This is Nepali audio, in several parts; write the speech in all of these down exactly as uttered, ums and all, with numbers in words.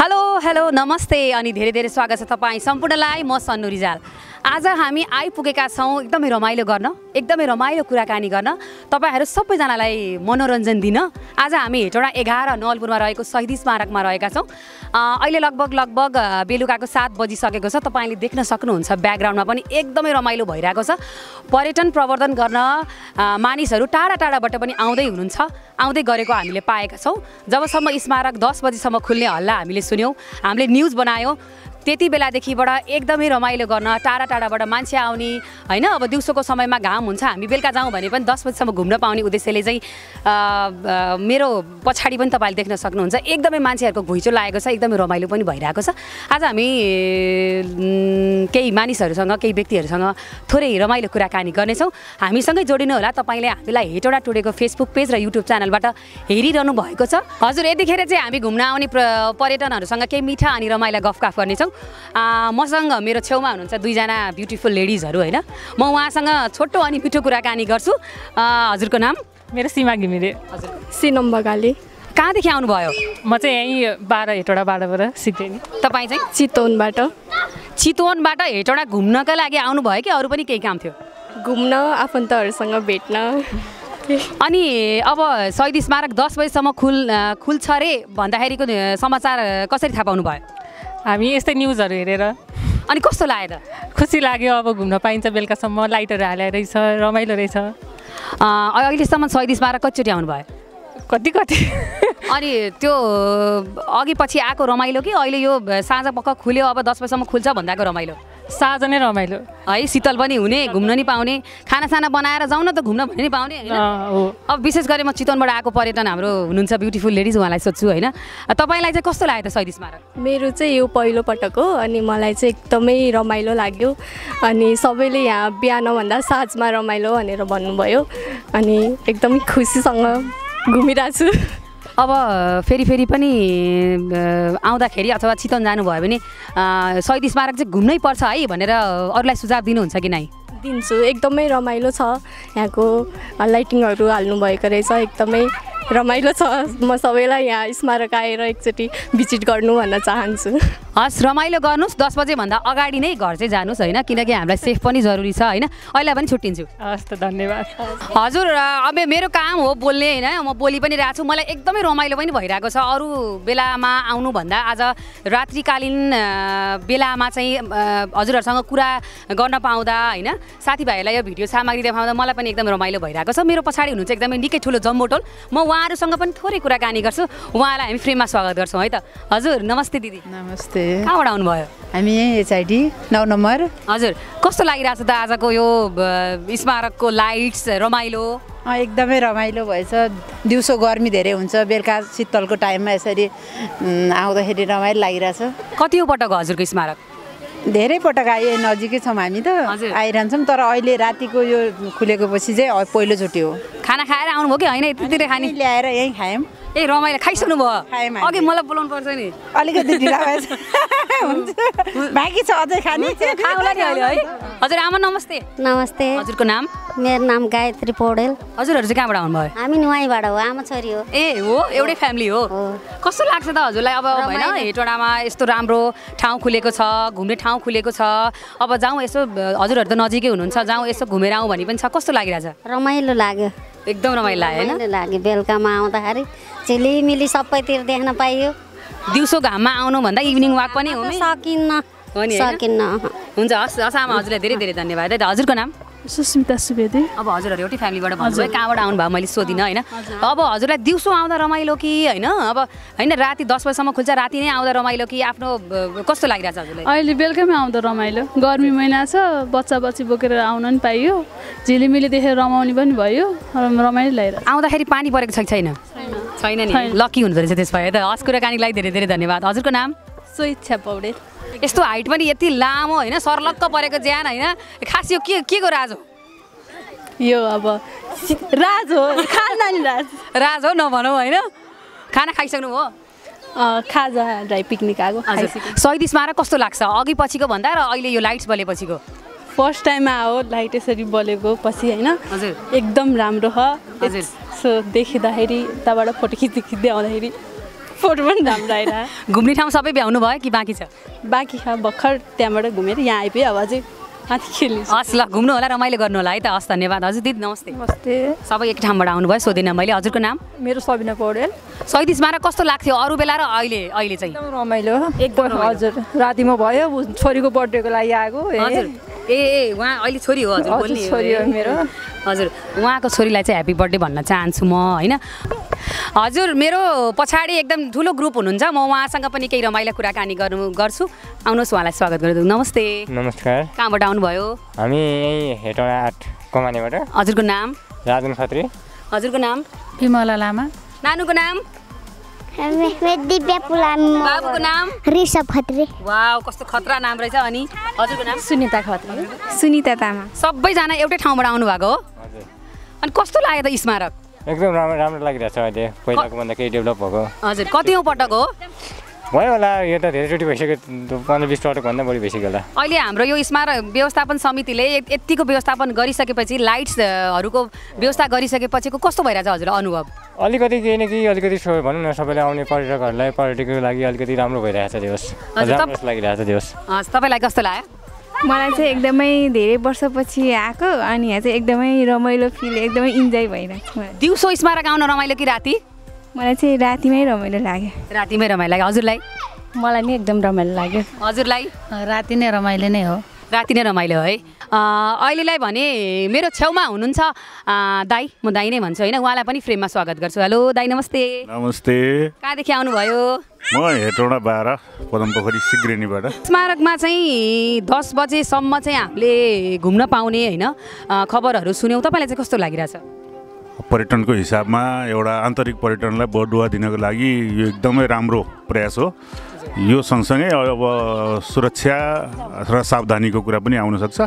हेलो हेलो नमस्ते अनि धेरै धेरै स्वागत छ तपाई सम्पूर्णलाई। म सन्नु रिजाल। आज हामी आइपुगेका छौं एकदमै रमाइलो गर्न, एकदमै रमाइलो कुराकानी गर्न, तपाईहरु सबैजनालाई मनोरञ्जन दिन। आज हामी हेटौडा एघार नवलपुरमा रहेको शहीद स्मारकमा रहेका छौं। अहिले लगभग लगभग बेलुकाको सात बजिसकेको छ। तपाईले देख्न सक्नुहुन्छ ब्याकग्राउन्डमा पनि एकदमै रमाइलो भइरहेको छ। पर्यटन प्रवर्धन गर्न मानिसहरु टाढा टाढाबाट पनि आउँदै हुनुहुन्छ, आउँदै गरेको हामीले पाएका छौं। जबसम्म स्मारक दस बजिसम्म खुल्ने हल्ला हामीले सुन्यौं, हामीले न्यूज बनायौं। त्यति बेलादेखिबाट एकदमै रमाइलो गर्न टाढा टाढाबाट मान्छे आउने हैन। अब दिउँसोको समयमा घाम हुन्छ, हामी बेलुका जाउँ भने पनि दस बजीसम्म घुम्न पाउने उद्देश्यले चाहिँ मेरो पछाडि पनि तपाईले देख्न सक्नुहुन्छ एकदमै मान्छेहरुको घुइँचो लागेको छ, एकदमै रमाइलो पनि भइरहेको छ। आज हामी केही मानिसहरुसँग, केही व्यक्तिहरुसँग थोरै रमाइलो कुराकानी गर्नेछौं। हामीसँगै जोडिनु होला। तपाईले हामीलाई हेटौडा टुडेको फेसबुक पेज र युट्युब च्यानलबाट हेरिरहनु भएको छ। हजुर, यतिखेर चाहिँ हामी घुम्न आउने पर्यटनहरुसँग केही मिठा अनि रमाइलो गफगाफ गर्नेछौं। मसँग मेरो छेउमा हुनुहुन्छ दुईजना ब्युटिफुल लेडिजहरु हैन। म उहाँसँग छोटो अनि मिठो कुराकानी गर्छु। हजुरको नाम? मेरो सीमा घिमिरे। हजुर सिनम बगाले। कहाँदेखि आउनुभयो? म चाहिँ यही बाह्र हेटौडा बाटोबाट सिक्दै नि। तपाईँ चाहिँ? चितवनबाट। चितवनबाट हेटौडा घुम्नका लागि आउनुभयो कि अरू पनि केही काम थियो? घुम्न, आफन्तहरुसँग भेट्न। अनि अब शहीद स्मारक दस बजीसम्म खुल खुल्छ रे भन्दाखेरिको समाचार कसरी थाहा पाउनु भयो? हामी यस्तै न्यूजहरु हेरेर। अनि कस्तो लाग्यो त? खुसी लाग्यो। अब घुम्न पाइन्छ, बेलुकासम्म लाइटहरु हालेर रहेछ, रमाइलो रहेछ। अहिलेसम्म शहीद स्मारक कतिचोटि आउनुभयो? कति कति? अनि त्यो अघि पछि आएको रमाइलो कि अहिले यो साँझ पक्क खुल्यो, अब दस बजीसम्म खुल्छ भन्दाको रमाइलो? साँझ नै रमाइलो है, शीतल पनि हुने, घुम्न नि पाउने, खानासाना बनाएर जाउँ न त घुम्न भने नि पाउने होइन। अब विशेष गरी म चितवनबाट आएको पर्यटन हाम्रो हुनुहुन्छ ब्युटिफुल लेडिज, उहाँलाई सोध्छु होइन, तपाईँलाई चाहिँ कस्तो लाग्यो त शहीद स्मारक? मेरो चाहिँ यो पहिलो पटक हो अनि मलाई चाहिँ एकदमै रमाइलो लाग्यो। अनि सबैले यहाँ बिहानभन्दा साँझमा रमाइलो भनेर भन्नुभयो अनि एकदमै खुसीसँग घुमिरहेछु। अब फेरि फेरि पनि आउँदाखेरि अथवा चितवन जानुभयो भने शहीद स्मारक चाहिँ घुम्नै पर्छ है भनेर अरूलाई सुझाव दिनुहुन्छ कि नै? दिन्छु। एकदमै रमाइलो छ, यहाँको लाइटिङहरू हाल्नुभएको रहेछ, एकदमै रमाइलो छ। म सबैलाई यहाँ स्मारक आएर एकचोटि भिजिट गर्नु भन्न चाहन्छु। हस्, रमाइलो गर्नुहोस्, दस बजेभन्दा अगाडि नै घर चाहिँ जानुहोस् होइन, किनकि हामीलाई सेफ पनि जरुरी छ होइन। अहिले पनि छुट्टिन्छु। हस् त, धन्यवाद। हजुर, अब मेरो काम हो बोल्ने होइन, म बोली पनि रहेको छु। मलाई एकदमै रमाइलो पनि भइरहेको छ। अरू बेलामा आउनुभन्दा आज रात्रिकालीन बेलामा चाहिँ हजुरहरूसँग कुरा गर्न पाउँदा होइन, साथीभाइहरूलाई यो भिडियो सामग्री देखाउँदा मलाई पनि एकदम रमाइलो भइरहेको छ। मेरो पछाडि हुनुहुन्छ एकदमै निकै ठुलो जम्बोटोल, म उहाँहरूसँग पनि थोरै कुराकानी गर्छु। उहाँलाई हामी फ्रेममा स्वागत गर्छौँ है त। हजुर नमस्ते दिदी। नमस्ते। कहाँबाट आउनुभयो? हामी यहीँ एचआइडी नौ नम्बर। हजुर, कस्तो लागिरहेको छ त आजको यो स्मारकको लाइट्स? रमाइलो, एकदमै रमाइलो भएछ। दिउँसो गर्मी धेरै हुन्छ, बेलुका शीतलको टाइममा यसरी आउँदाखेरि रमाइलो लागिरहेछ। कति हो पटक हजुरको स्मारक? धेरै पटक आयो, नजिकै छौँ हामी त आइरहन्छौँ, तर अहिले रातिको यो खुलेकोपछि चाहिँ पहिलोचोटि हो। खाना खाएर आउनुभयो कि होइन? यतितिर खाने ल्याएर यहीँ खायौँ। ए रमाइलो, खाइसक्नु भयो? खायौँ। अघि मलाई बोलाउनु पर्छ नि, अलिकति ढिला भएछ। हुन्छ, बाँकी छ अझै खाने, खाउँला नि अहिले है। हजुर आमा नमस्ते। नमस्ते। हजुरको नाम? मेरो नाम गायत्री पौडेल। हजुरहरू चाहिँ कहाँबाट आउनुभयो? हामी नुवाईबाट हो, आमा छोरी हो। ए हो, एउटै फ्यामिली हो। कस्तो लाग्छ त हजुरलाई अब होइन हेटौडामा यस्तो राम्रो ठाउँ खुलेको छ, घुम्ने ठाउँ खुलेको छ, अब जाउँ यसो? हजुरहरू त नजिकै हुनुहुन्छ, जाउँ यसो घुमेर आउँ भन्ने पनि छ। कस्तो लागिरहेछ? रमाइलो लाग्यो, एकदम रमाइलो लाग्यो। बेलुकामा आउँदाखेरि झिलिमिली सबैतिर देख्न पाइयो। दिउँसो घाममा आउनुभन्दा इभिनिङ वाक पनि हो सकिन्न सकिन्न। हुन्छ, हस् हस् आमा, हजुरलाई धेरै धेरै धन्यवाद। हजुरको नाम? सुस्मिता सुवेदी। अब हजुरहरू एउटै फ्यामिलीबाट भन्नुभयो, कहाँबाट आउनुभयो मैले सोधिनँ होइन। अब हजुरलाई दिउँसो आउँदा रमाइलो कि होइन, अब होइन राति दस बजीसम्म खुल्छ, राति नै आउँदा रमाइलो कि आफ्नो कस्तो लागिरहेछ हजुरलाई? अहिले बेलुकामै आउँदा रमाइलो, गर्मी महिना छ, बच्चा बच्ची बोकेर आउन पनि पाइयो, झिलिमिली देखेर रमाउने पनि भयो, रमाइलो लागिरहेछ। आउँदाखेरि पानी परेको छ कि छैन? छैन नि, लकी हुँदो रहेछ त्यस भए त। हस्, कुराकानीको लागि धेरै धेरै धन्यवाद। हजुरको नाम? स्वेच्छा पौडेल। यस्तो हाइट पनि यति लामो होइन, सर्लक्क परेको ज्यान होइन, खास यो के के को राज हो? यो अब राज हो, खानदानी राज राज हो नभनौँ होइन। खाना खाइसक्नु हो? खाजा ड्राई पिकनिक आएको। शहीद स्मारक कस्तो लाग्छ अघि पछिको भन्दा र अहिले यो लाइट्स बलेपछिको? फर्स्ट टाइममा हो लाइट यसरी बलेको पछि होइन, एकदम राम्रो छ। सो देख्दाखेरि, उताबाट फोटो खिच्दै खिच्दै आउँदाखेरि फोटो पनि राम्रो आएन। घुम्ने ठाउँ सबै भ्याउनु भयो कि बाँकी छ? बाँकी छ, भर्खर त्यहाँबाट घुमेर यहाँ आइपुगे। अब अझै माथि खेल्नु हस्। ल घुम्नु होला, रमाइलो गर्नु होला है त। हस्, धन्यवाद हजुर दिदी। नमस्ते। नमस्ते। सबै एक ठाउँबाट आउनुभयो, सोधिन मैले। हजुरको नाम? मेरो सबिना पौडेल। सैतिसमा र कस्तो लाग्थ्यो अरू बेला र अहिले? अहिले चाहिँ एकदम रमाइलो, एकदम। हजुर रातिमा भयो, छोरीको बर्थडेको लागि आएको। हजुर ए, उहाँ अहिले छोरी हो? हजुर बोल्ने छोरी हो मेरो। हजुर, उहाँको छोरीलाई चाहिँ ह्याप्पी बर्थडे भन्न चाहन्छु म होइन। हजुर मेरो पछाडि एकदम ठुलो ग्रुप हुनुहुन्छ, म उहाँसँग पनि केही रमाइलो कुराकानी गर्नु गर्छु। आउनुहोस्, उहाँलाई स्वागत गर्छु। नमस्ते। नमस्कार। कहाँबाट आउनुभयो? हामी यही हेटौँडा आठ कमानेबाट। हजुरको नाम? राजन खत्री। हजुरको नाम? विमला लामा। नानुको नाम? बाबुको नाम? ऋषभ खत्री। वाउ, कस्तो खतरा नाम रहेछ। अनि हजुरको नाम? सुनिता खत्री। सुनिता तामा। सबैजना एउटै ठाउँबाट आउनु भएको हो? हजुर। अनि कस्तो लाग्यो त स्मारक? एकदम राम्रो राम्रो लागिरहेछ, अहिले पहिलाको भन्दा केही डेभलप भएको। हजुर, कति पटक हो? भयो होला, यो त धेरैचोटि भइसक्यो, पन्ध्र बिस पटकभन्दा बढी भइसक्यो होला। अहिले हाम्रो यो स्मारक व्यवस्थापन समितिले यतिको व्यवस्थापन गरिसकेपछि, लाइट्सहरूको व्यवस्था गरिसकेपछि कस्तो भइरहेछ हजुर अनुभव? अलिकति केही न केही अलिकति भनौँ न, सबैले आउने पर्यटकहरूलाई पर्यटकको लागि अलिकति राम्रो भइरहेछ। दिवस लागिरहेछ दिवस। तपाईँलाई कस्तो लाग्यो? मलाई चाहिँ एकदमै धेरै वर्षपछि आएको, अनि यहाँ चाहिँ एकदमै रमाइलो फिल, एकदमै इन्जोय भइरहेको छ। दिउँसो स्मारक आउन रमाइलो कि राति? मलाई चाहिँ रातिमै रमाइलो लाग्यो। रातिमै रमाइलो लाग्यो। हजुरलाई? मलाई नि एकदम रमाइलो लाग्यो। हजुरलाई? राति नै रमाइलो नै हो। राति नै रमाइलो है। अहिलेलाई भने मेरो छेउमा हुनुहुन्छ दाई, म दाई नै भन्छु होइन, उहाँलाई पनि फ्रेममा स्वागत गर्छु। हेलो दाई, नमस्ते। नमस्ते। कहाँदेखि आउनुभयो? म हेटौँडा बाह्र पदमपोखरी सिग्रेनीबाट। स्मारकमा चाहिँ दस बजेसम्म चाहिँ हामीले घुम्न पाउने होइन खबरहरू सुन्यौँ, तपाईँलाई चाहिँ कस्तो लागिरहेछ? पर्यटनको हिसाबमा एउटा आन्तरिक पर्यटनलाई बढुवा दिनको लागि यो एकदमै राम्रो प्रयास हो। यो सँगसँगै अब सुरक्षा र सावधानीको कुरा पनि आउनसक्छ,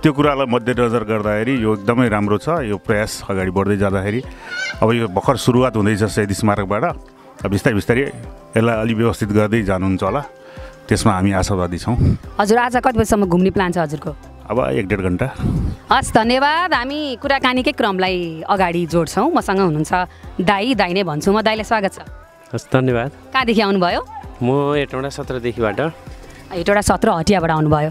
त्यो कुरालाई मध्यनजर गर्दाखेरि यो एकदमै राम्रो छ। यो प्रयास अगाडि बढ्दै जाँदाखेरि अब यो भर्खर सुरुवात हुँदैछ शहीद स्मारकबाट, अब बिस्तारै बिस्तारै यसलाई अलि व्यवस्थित गर्दै जानुहुन्छ होला, त्यसमा हामी आशावादी छौँ। हजुर आज कति बजीसम्म घुम्ने प्लान छ हजुरको? अब एक डेढ घन्टा। हस्, धन्यवाद। हामी कुराकानीकै क्रमलाई अगाडि जोड्छौँ। मसँग हुनुहुन्छ दाई, दाई नै भन्छु म। दाईलाई स्वागत छ। हस्, धन्यवाद। कहाँदेखि आउनुभयो? म हेटौँडा सत्रदेखिबाट। हेटौँडा सत्र हटियाबाट आउनुभयो।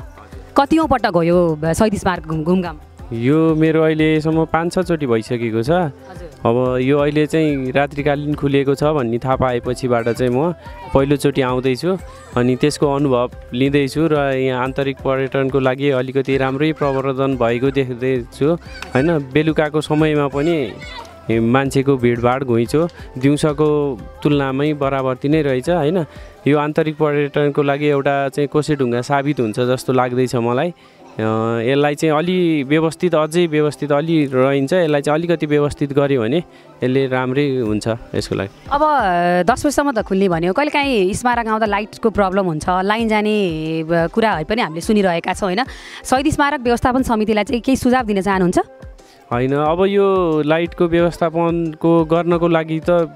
कतिौँ पटक हो यो शहीद स्मारक घुमघाम? यो मेरो अहिलेसम्म पाँच छचोटि भइसकेको छ। अब यो अहिले चाहिँ रात्रिकालीन खुलिएको छ भन्ने थाहा पाएपछिबाट चाहिँ म पहिलोचोटि आउँदैछु, अनि त्यसको अनुभव लिँदैछु र यहाँ आन्तरिक पर्यटनको लागि अलिकति राम्रै प्रवर्धन भएको देख्दैछु होइन। बेलुकाको समयमा पनि मान्छेको भिडभाड घुइँचो दिउँसोको तुलनामै बराबरी नै रहेछ होइन। यो आन्तरिक पर्यटनको लागि एउटा चाहिँ कोसेढुङ्गा साबित हुन्छ जस्तो लाग्दैछ मलाई। यसलाई चाहिँ अलि व्यवस्थित, अझै व्यवस्थित अलि रहन्छ, यसलाई चाहिँ अलिकति व्यवस्थित गऱ्यो भने यसले राम्रै हुन्छ यसको लागि। अब दस बजीसम्म त खुल्ने भन्यो, कहिले काहीँ स्मारक आउँदा लाइटको प्रब्लम हुन्छ, लाइन जाने कुरा पनि हामीले सुनिरहेका छौँ होइन। शहीद स्मारक व्यवस्थापन समितिलाई चाहिँ केही सुझाव दिन चाहनुहुन्छ? होइन, अब यो लाइटको व्यवस्थापनको गर्नको लागि त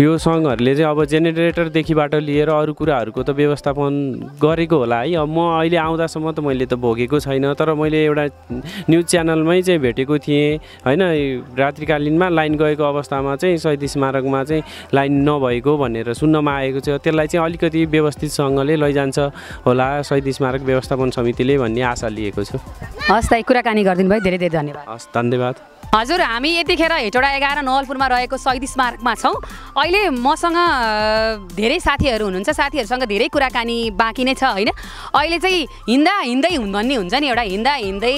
यो सङ्घहरूले चाहिँ अब जेनेरेटरदेखिबाट लिएर अरू कुराहरूको त व्यवस्थापन गरेको होला है। अब म अहिले आउँदासम्म त मैले त भोगेको छैन, तर मैले एउटा न्युज च्यानलमै चाहिँ भेटेको थिएँ होइन, रात्रिकालीनमा लाइन गएको अवस्थामा चाहिँ शहीद स्मारकमा चाहिँ लाइन नभएको भनेर सुन्नमा आएको छ। त्यसलाई चाहिँ अलिकति व्यवस्थितसँगले लैजान्छ होला शहीद स्मारक व्यवस्थापन समितिले भन्ने आशा लिएको छु। हस् दाइ, कुराकानी गरिदिनु भयो, धेरै धेरै धन्यवाद। हस्, धन्यवाद। हजुर, हामी यतिखेर हेटौँडा एघार नवलपुरमा रहेको शहीद स्मारकमा छौँ। अहिले मसँग धेरै साथीहरू हुनुहुन्छ, साथीहरूसँग धेरै कुराकानी बाँकी नै छ होइन। अहिले चाहिँ हिँड्दा हिँड्दै भन्ने हुन्छ नि एउटा, हिँड्दा हिँड्दै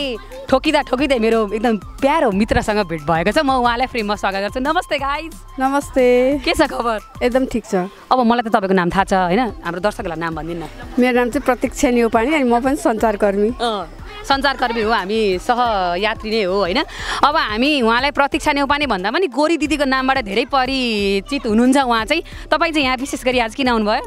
ठोकिँदा ठोकिँदै मेरो एकदम प्यारो मित्रसँग भेट भएको छ। म उहाँलाई फ्रेममा स्वागत गर्छु। नमस्ते गाइज। नमस्ते। के छ खबर? एकदम ठिक छ। अब मलाई त तपाईँको नाम थाहा छ होइन, हाम्रो दर्शकहरूलाई नाम भनिदिनु न। मेरो नाम चाहिँ प्रतीक्षा न्यौपाने, अनि म पनि सञ्चारकर्मी। अँ, सञ्चारकर्मी हो, हामी सहयात्री नै हो होइन। अब हामी उहाँलाई प्रतीक्षा न्यौपाने भन्दा पनि गोरी दिदीको नामबाट धेरै परिचित हुनुहुन्छ उहाँ चाहिँ। तपाईँ चाहिँ यहाँ विशेष गरी आज किन आउनुभयो?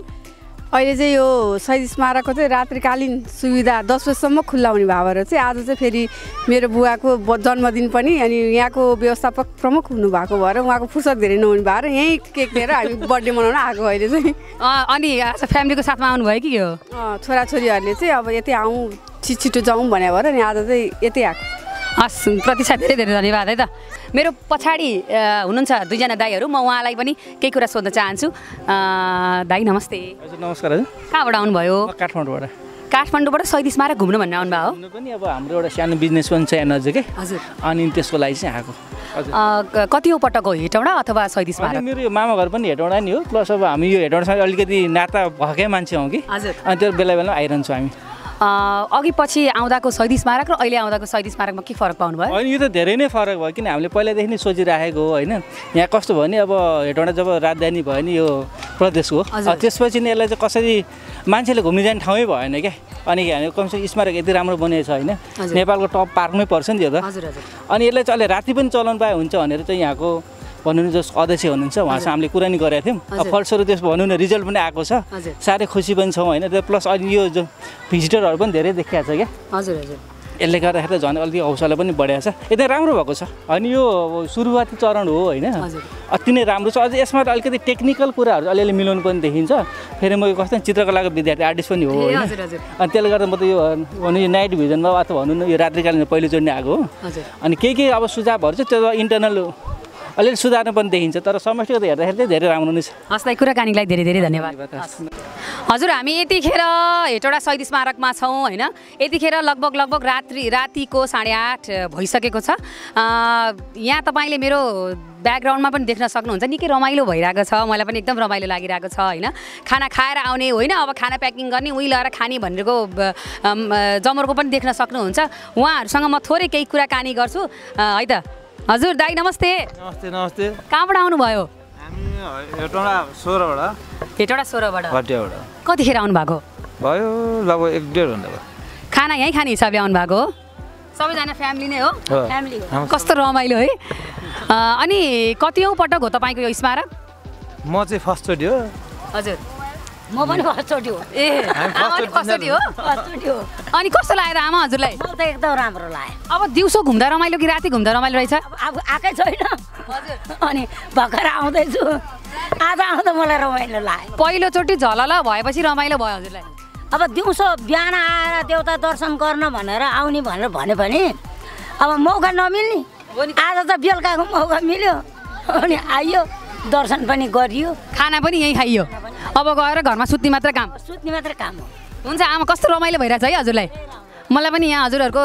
अहिले चाहिँ यो शहीद स्मारकको चाहिँ रात्रिकालीन सुविधा दस बजीसम्म खुल्ला हुने भएर चाहिँ आज चाहिँ फेरि मेरो बुवाको जन्मदिन पनि, अनि यहाँको व्यवस्थापक प्रमुख हुनुभएको भएर उहाँको फुर्सद धेरै नहुने भएर यहीँ केक लिएर हामी बर्थडे मनाउन आएको अहिले चाहिँ। अनि आज फ्यामिलीको साथमा आउनुभयो कि? हो, छोराछोरीहरूले चाहिँ अब यतै आउँ छिटो जाउँ भने भएर नि आज चाहिँ यतै आएको। हस् प्रतिशा धेरै धेरै धन्यवाद है त। मेरो पछाडि हुनुहुन्छ दुईजना दाईहरू, म उहाँलाई पनि केही कुरा सोध्न चाहन्छु। दाई नमस्ते। हजुर नमस्कार। कहाँबाट आउनुभयो? काठमाडौँबाट। काठमाडौँबाट सैँतिस मार्ग घुम्नु भन्ने आउनुभयो? घुम्नु पनि अब हाम्रो एउटा सानो बिजनेस पनि छ यहाँ नजिकै। हजुर। अनि त्यसको लागि चाहिँ आएको। हजुर। कति हो पटक हो, हेटौँडा अथवा सैँतिस मार्ग? मेरो यो मामा घर पनि हेटौँडा नै हो, प्लस अब हामी यो हेटौँडासँग अलिकति नाता भएकै मान्छे हौँ कि। हजुर। अनि त्यो बेला बेलामा आइरहन्छौँ हामी। अघि पछि आउँदाको सैँतिस मार्ग र अहिले आउँदाको सैँतिस मार्गमा के फरक पाउनुभयो? अनि यो त धेरै नै फरक भयो, किन हामीले पहिलादेखि नै सोचिराखेको हो होइन। यहाँ कस्तो भयो भने अब हेटौँडा जब राजधानी भयो नि यो प्रदेशको, त्यसपछि नि यसलाई चाहिँ कसरी मान्छेले घुम्न जाने ठाउँै भएन क्या। अनि हामी कमसेकम स्मारक यति राम्रो बनेको छ होइन, नेपालको टप पार्कमै पर्छ नि यो त। अनि यसलाई चाहिँ अहिले राति पनि चलाउनु पाए हुन्छ भनेर चाहिँ यहाँको भन्नु जस अध्यक्ष हुनुहुन्छ उहाँसँग हामीले कुरा नि गरेका थियौँ। अब फलस्वरूप त्यस भनौँ न रिजल्ट पनि आएको छ, साह्रै खुसी पनि छौँ होइन। त्यो प्लस अहिले यो जो भिजिटरहरू पनि धेरै देखिएको छ क्या। हजुर हजुर। यसले गर्दाखेरि त झन् अलिकति हौसला पनि बढेको छ, यति राम्रो भएको छ। अनि यो सुरुवाती चरण हो होइन, अति नै राम्रो छ। अझ यसमा त अलिकति टेक्निकल कुराहरू अलिअलि मिलाउनु पनि देखिन्छ। फेरि म कस्तो चित्रकलाको विद्यार्थी आर्टिस्ट पनि हो होइन, अनि त्यसले गर्दा म त यो भनौँ यो नाइट भिजनमा अथवा भनौँ न यो रात्रिकालीन पहिले जोड्ने आएको हो। अनि केही केही अब सुझावहरू चाहिँ त्यो इन्टरनल अलिअलि सुधार्नु पनि देखिन्छ, तर समष्टिगत हेर्दाखेरि चाहिँ धेरै राम्रो नै छ। हस्लाई कुराकानीलाई धेरै धेरै धन्यवाद। हजुर, हामी यतिखेर हेटौँडा शहीद स्मारकमा छौँ होइन। यतिखेर लगभग लगभग रात्रि रातिको साढे आठ भइसकेको छ। यहाँ तपाईँले मेरो ब्याकग्राउन्डमा पनि देख्न सक्नुहुन्छ, निकै रमाइलो भइरहेको छ। मलाई पनि एकदम रमाइलो लागिरहेको छ होइन। खाना खाएर आउने होइन, अब खाना प्याकिङ गर्ने उही लगाएर खाने भनेको जमरको पनि देख्न सक्नुहुन्छ। उहाँहरूसँग म थोरै केही कुराकानी गर्छु है त। हजुर दाई नमस्ते। नमस्ते नमस्ते। कहाँबाट आउनुभयो? हामी हेटौँडा सोह्रबाट। हेटौँडा सोह्रबाट भटियाबाट। कतिखेर आउनु भएको भयो? लगभग एक डेढ घन्टा भयो। खाना यहीँ खाने हिसाबले आउनु भएको हो? सबैजना फ्यामिली नै हो? फ्यामिली। कस्तो रमाइलो है। अनि कतिऔँ पटक हो तपाईँको यो स्मारक? म चाहिँ फर्स्टचोटि हो। हजुर, म पनि फर्स्टचोटि हो। ए फर्स्टचोटि हो? फर्स्टचोटि हो। अनि कस्तो लाग्यो आमा हजुरलाई? म त एकदम राम्रो लाग्यो। अब दिउँसो घुम्दा रमाइलो कि राति घुम्दा रमाइलो रहेछ? अब आएकै छैन। हजुर। अनि भर्खर आउँदैछु, आज आउँदा मलाई रमाइलो लाग्यो। पहिलोचोटि झलल भएपछि रमाइलो भयो हजुरलाई? अब दिउँसो बिहान आएर देउता दर्शन गर्न भनेर आउने भनेर भन्यो भने अब मौका नमिल्ने। आज त बेलुकाको मौका मिल्यो, अनि आइयो, दर्शन पनि गरियो, खाना पनि यहीँ खाइयो। अब गएर घरमा सुत्ने मात्र काम? सुत्ने मात्र काम हो। हुन्छ आमा, कस्तो रमाइलो भइरहेछ है हजुरलाई? मलाई पनि यहाँ हजुरहरूको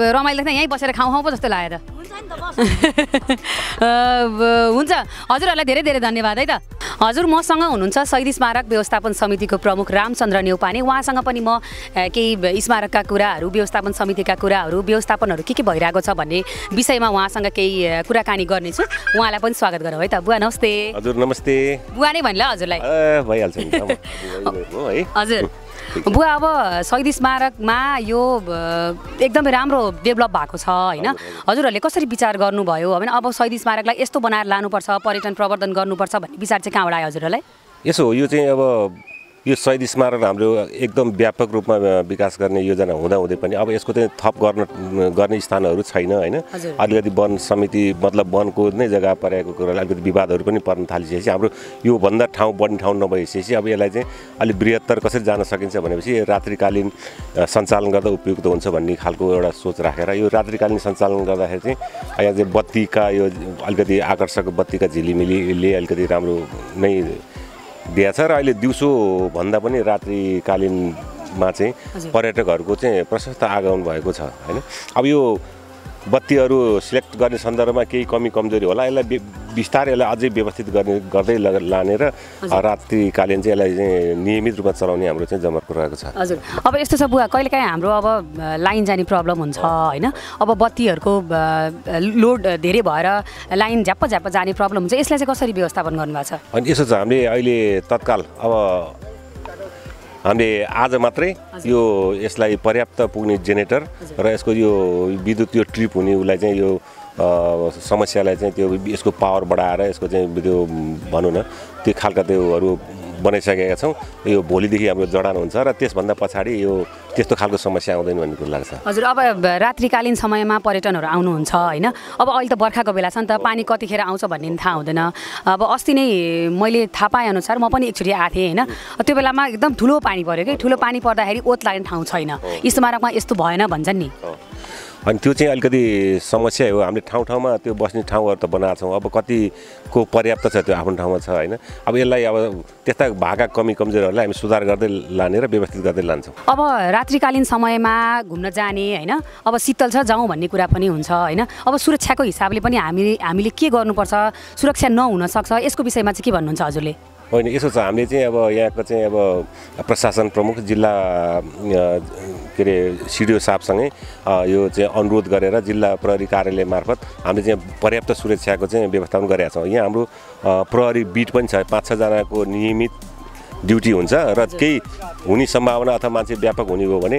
रमाइलो देख्दा यहीँ बसेर खाउँ खाउँ पो जस्तो लाग्यो त। हुन्छ, हजुरहरूलाई धेरै धेरै धन्यवाद है त। हजुर, मसँग हुनुहुन्छ शहीद स्मारक व्यवस्थापन समितिको प्रमुख रामचन्द्र नेउपाने। उहाँसँग पनि म केही स्मारकका कुराहरू, व्यवस्थापन समितिका कुराहरू, व्यवस्थापनहरू के के भइरहेको छ भन्ने विषयमा उहाँसँग केही कुराकानी गर्नेछु। उहाँलाई पनि स्वागत गरौँ है त। बुवा नमस्ते। हजुर नमस्ते। बुवा नै भन्ला हजुरलाई? भइहाल्छ है। हजुर बुवा, अब शहीद स्मारकमा यो एकदमै राम्रो डेभलप भएको छ होइन, हजुरहरूले कसरी विचार गर्नुभयो भने अब शहीद स्मारकलाई यस्तो बनाएर लानुपर्छ, पर्यटन प्रवर्धन गर्नुपर्छ भन्ने विचार चाहिँ कहाँबाट आयो हजुरहरूलाई? यसो हो, यो चाहिँ अब यो शहीद स्मारक हाम्रो एकदम व्यापक रूपमा विकास गर्ने योजना हुँदाहुँदै पनि अब यसको चाहिँ थप गर्न गर्ने स्थानहरू छैन होइन। अलिकति वन समिति मतलब वनको नै जग्गा परेको कुरालाई अलिकति विवादहरू पनि पर्न थालिसकेपछि हाम्रो योभन्दा ठाउँ बढ्ने ठाउँ नभइसकेपछि अब यसलाई चाहिँ अलिक बृहत्तर कसरी जान सकिन्छ भनेपछि रात्रिकालीन सञ्चालन गर्दा उपयुक्त हुन्छ भन्ने खालको एउटा सोच राखेर यो रात्रिकालीन सञ्चालन गर्दाखेरि चाहिँ यहाँ चाहिँ बत्तीका यो अलिकति आकर्षक बत्तीका झिलिमिलीले अलिकति राम्रो नै दिया छ। र अहिले दिउँसोभन्दा पनि रात्रिकालीनमा चाहिँ पर्यटकहरूको चाहिँ प्रशस्त आगमन भएको छ होइन। अब यो बत्तीहरू सिलेक्ट गर्ने सन्दर्भमा केही कमी कमजोरी होला, यसलाई बिस्तारै यसलाई अझै व्यवस्थित गर्ने गर्दै लाने र रात्रिकालीन चाहिँ यसलाई चाहिँ नियमित रूपमा चलाउने हाम्रो चाहिँ जमर्को रहेको छ। हजुर, अब यस्तो छ बुवा, कहिलेकाहीँ हाम्रो अब लाइन जाने प्रब्लम हुन्छ होइन। अब बत्तीहरूको लोड धेरै भएर लाइन झ्याप्प झ्याप्प जाने प्रब्लम हुन्छ, यसलाई चाहिँ कसरी व्यवस्थापन गर्नुभएको छ? अनि यसो छ, हामीले अहिले तत्काल अब हामीले आज मात्रै यो यसलाई पर्याप्त पुग्ने जेनेरेटर र यसको यो विद्युत यो ट्रिप हुने उसलाई चाहिँ यो समस्यालाई चाहिँ त्यो यसको पावर बढाएर यसको चाहिँ त्यो भनौँ न त्यो खालका त्योहरू बनाइसकेका छौँ। यो भोलिदेखि हाम्रो जडान हुन्छ र त्यसभन्दा पछाडि यो त्यस्तो खालको समस्या आउँदैन भन्ने कुरो लाग्छ। हजुर, अब रात्रिकालीन समयमा पर्यटनहरू आउनुहुन्छ होइन। अब अहिले त बर्खाको बेला छ नि त, पानी कतिखेर आउँछ भन्ने पनि थाहा हुँदैन। अब अस्ति नै मैले थाहा पाएअनुसार म पनि एकचोटि आएको थिएँ होइन, त्यो बेलामा एकदम ठुलो पानी पऱ्यो कि। ठुलो पानी पर्दाखेरि ओत लाग्ने ठाउँ छैन, स्मारकमा यस्तो भएन भन्छन् नि। अनि त्यो चाहिँ अलिकति समस्या हो। हामीले ठाउँ ठाउँमा त्यो बस्ने ठाउँहरु त बनाछौं, अब कतिको पर्याप्त छ त्यो आफ्नो ठाउँमा छ हैन। अब यसलाई अब त्यस्ता भागा कमी कमजोरीहरुलाई हामी सुधार गर्दै लाने र व्यवस्थित गर्दै लान्छौं। अब रात्रिकालीन समयमा घुम्न जाने हैन, अब शीतल छ जाउँ भन्ने कुरा पनि हुन्छ हैन। अब सुरक्षाको हिसाबले पनि हामी हामीले के गर्नुपर्छ, सुरक्षा नहुन सक्छ, यसको विषयमा चाहिँ के भन्नुहुन्छ हजुरले? होइन, यसो छ हामीले चाहिँ अब यहाँको चाहिँ अब प्रशासन प्रमुख जिल्ला के अरे सिडिओ साहबसँगै यो चाहिँ अनुरोध गरेर जिल्ला प्रहरी कार्यालय मार्फत हामीले चाहिँ पर्याप्त सुरक्षाको चाहिँ व्यवस्थापन गरेका छौँ। यहाँ हाम्रो प्रहरी बिट पनि छ, पाँच छ जनाको नियमित ड्युटी हुन्छ र केही हुने सम्भावना अथवा मान्छे व्यापक हुने हो भने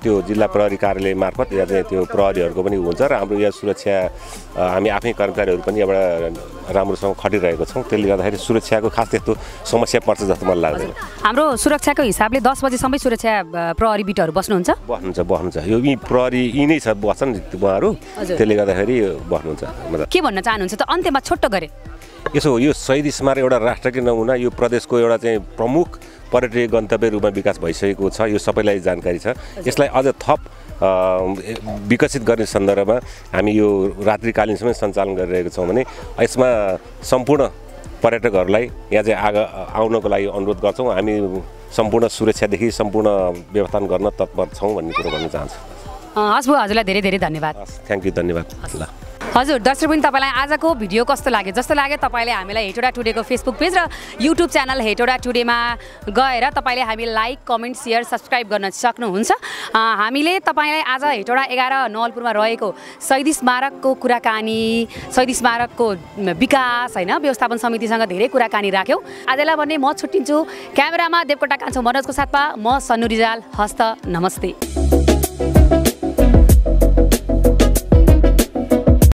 त्यो जिल्ला प्रहरी कार्यालय मार्फत यहाँ चाहिँ त्यो प्रहरीहरूको पनि हुन्छ र हाम्रो यहाँ सुरक्षा हामी आफै कर्मचारीहरू पनि यहाँबाट राम्रोसँग खटिरहेको छौँ। त्यसले गर्दाखेरि सुरक्षाको खास त्यस्तो समस्या पर्छ जस्तो मलाई लाग्दैन। हाम्रो सुरक्षाको हिसाबले दस बजीसम्मै सुरक्षा प्रहरी बिटहरू बस्नुहुन्छ बस्नुहुन्छ बस्नुहुन्छ यो यी प्रहरी यी नै छ बस्छन् उहाँहरू, त्यसले गर्दाखेरि बस्नुहुन्छ। के भन्न चाहनुहुन्छ त अन्त्यमा छोटो गरे? यसो यो शहीद स्मारक एउटा राष्ट्रकै नमुना, यो प्रदेशको एउटा चाहिँ प्रमुख पर्यटकीय गन्तव्य रूपमा विकास भइसकेको छ, यो सबैलाई जानकारी छ। यसलाई अझ थप विकसित गर्ने सन्दर्भमा हामी यो रात्रिकालीन समय सञ्चालन गरिरहेको छौँ भने यसमा सम्पूर्ण पर्यटकहरूलाई यहाँ चाहिँ आग आउनको लागि अनुरोध गर्छौँ। हामी सम्पूर्ण सुरक्षादेखि सम्पूर्ण व्यवस्थापन गर्न तत्पर छौँ भन्ने कुरो भन्न चाहन्छु। हस् बुवा, हजुरलाई धेरै धेरै धन्यवाद। थ्याङ्क यू, धन्यवाद। ल हजुर दर्शक बहिनी, तपाईँलाई आजको भिडियो कस्तो लाग्यो? जस्तो लाग्यो तपाईँले हामीलाई हेटौडा टुडेको फेसबुक पेज र युट्युब च्यानल हेटौडा टुडेमा गएर तपाईँले हामी लाइक कमेन्ट सेयर सब्सक्राइब गर्न सक्नुहुन्छ। हामीले तपाईँलाई आज हेटौडा एघार नवलपुरमा रहेको शहीद स्मारकको कुराकानी, शहीद स्मारकको विकास होइन व्यवस्थापन समितिसँग धेरै कुराकानी राख्यौँ। आजलाई भने म छुट्टिन्छु। क्यामेरामा देवकोटा कान्छो मनोजको साथमा म सन्नु रिजाल। हस्त नमस्ते।